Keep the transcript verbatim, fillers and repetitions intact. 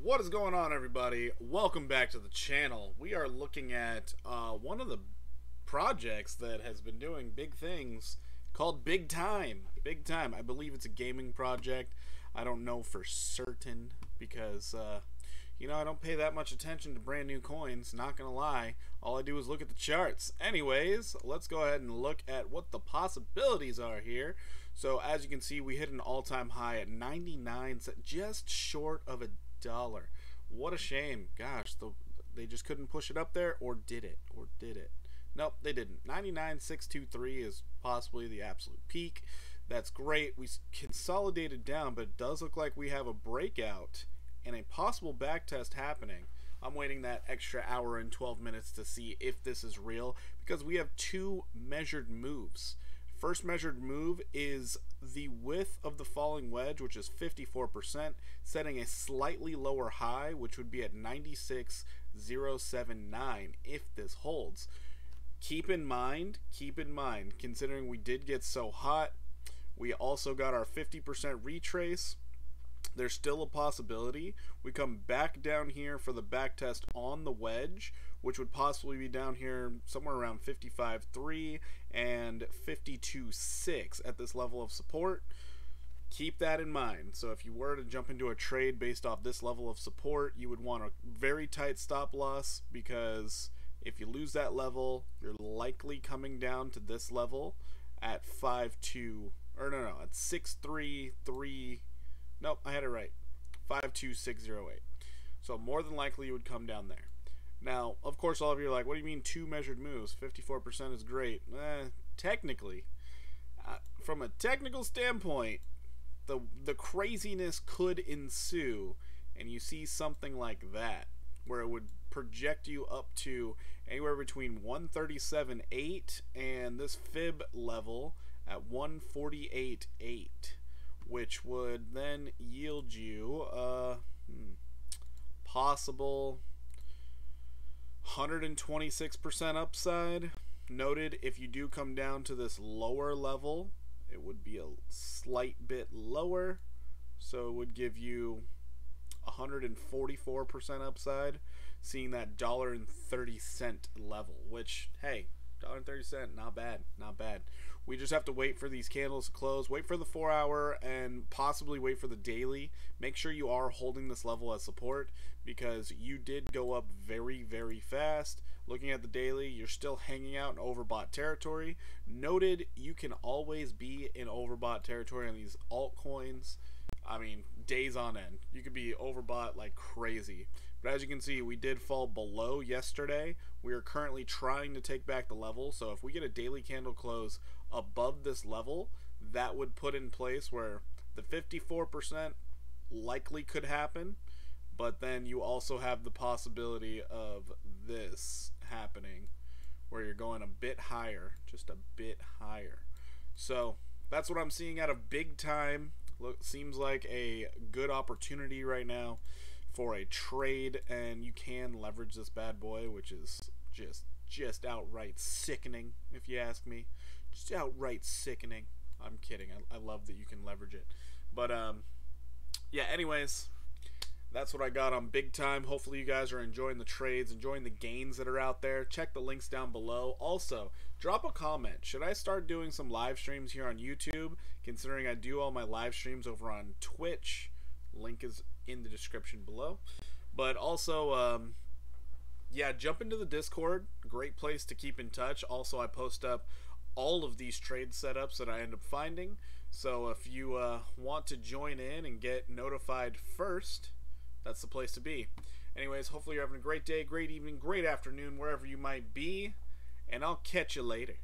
What is going on, everybody? Welcome back to the channel. We are looking at uh, one of the projects that has been doing big things called Big Time. Big Time. I believe it's a gaming project. I don't know for certain because, uh, you know, I don't pay that much attention to brand new coins, not gonna lie. All I do is look at the charts. Anyways, let's go ahead and look at what the possibilities are here. So as you can see, we hit an all-time high at ninety-nine cents, just short of a dollar. What a shame. Gosh, the, they just couldn't push it up there, or did it? Or did it? Nope, they didn't. ninety-nine six two three is possibly the absolute peak. That's great. We consolidated down, but it does look like we have a breakout and a possible back test happening. I'm waiting that extra hour and twelve minutes to see if this is real, because we have two measured moves. First measured move is the width of the falling wedge, which is fifty-four percent, setting a slightly lower high, which would be at ninety-six oh seventy-nine if this holds. Keep in mind, keep in mind, considering we did get so hot, we also got our fifty percent retrace. There's still a possibility we come back down here for the back test on the wedge, which would possibly be down here somewhere around fifty-five three and fifty-two six at this level of support. Keep that in mind. So if you were to jump into a trade based off this level of support, you would want a very tight stop loss, because if you lose that level, you're likely coming down to this level at five two, or no, no, at six three three. Nope, I had it right. five two six oh eight. So more than likely you would come down there. Now, of course, all of you are like, what do you mean two measured moves? fifty-four percent is great. Eh, technically, uh, from a technical standpoint, the, the craziness could ensue, and you see something like that, where it would project you up to anywhere between one thirty-seven eight and this fib level at one forty-eight eight. Which would then yield you a uh, possible one hundred twenty-six percent upside. Noted, if you do come down to this lower level, it would be a slight bit lower, so it would give you one hundred forty-four percent upside, seeing that one dollar and thirty cents level, which, hey, one dollar and thirty cents, not bad, not bad. We just have to wait for these candles to close, wait for the four hour, and possibly wait for the daily. Make sure you are holding this level as support, because you did go up very, very fast. Looking at the daily, you're still hanging out in overbought territory. Noted, you can always be in overbought territory on these altcoins. I mean, days on end. You could be overbought like crazy. But as you can see, we did fall below yesterday. We are currently trying to take back the level. So if we get a daily candle close above this level, that would put in place where the fifty-four percent likely could happen, but then you also have the possibility of this happening, where you're going a bit higher, just a bit higher. So that's what I'm seeing out of Big Time. Look, seems like a good opportunity right now for a trade, and you can leverage this bad boy, which is just just outright sickening, if you ask me. Just outright sickening. I'm kidding. I, I love that you can leverage it. But, um, yeah, anyways, that's what I got on Big Time. Hopefully you guys are enjoying the trades, enjoying the gains that are out there. Check the links down below. Also, drop a comment. Should I start doing some live streams here on YouTube, considering I do all my live streams over on Twitch? Link is in the description below. But also, um... yeah, jump into the Discord. Great place to keep in touch. Also, I post up all of these trade setups that I end up finding. So if you uh, want to join in and get notified first, that's the place to be. Anyways, hopefully you're having a great day, great evening, great afternoon, wherever you might be. And I'll catch you later.